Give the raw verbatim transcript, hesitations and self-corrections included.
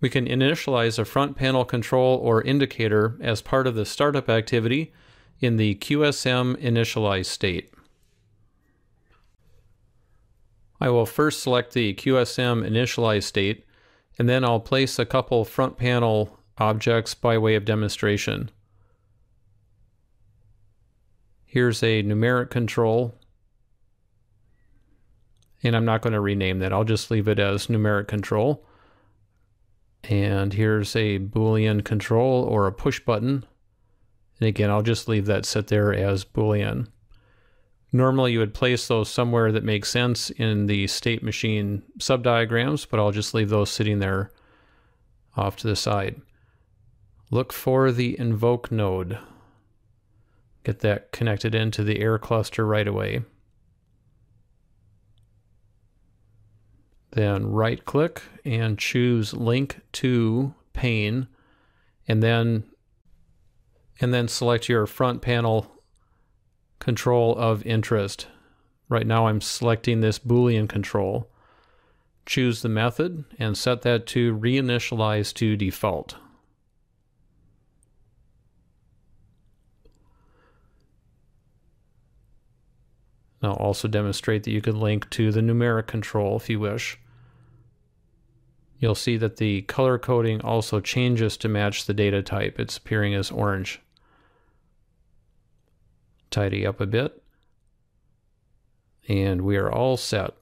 We can initialize a front panel control or indicator as part of the startup activity in the Q S M Initialize state. I will first select the Q S M Initialize state, and then I'll place a couple front panel objects by way of demonstration. Here's a numeric control, and I'm not going to rename that. I'll just leave it as numeric control. And here's a Boolean control or a push button. And again, I'll just leave that set there as Boolean. Normally you would place those somewhere that makes sense in the state machine subdiagrams, but I'll just leave those sitting there off to the side. Look for the invoke node. Get that connected into the air cluster right away. Then right click and choose Link to Pane, and then and then select your front panel control of interest. Right now I'm selecting this Boolean control. Choose the method and set that to reinitialize to default. I'll also demonstrate that you can link to the numeric control if you wish. You'll see that the color coding also changes to match the data type. It's appearing as orange. Tidy up a bit. And we are all set.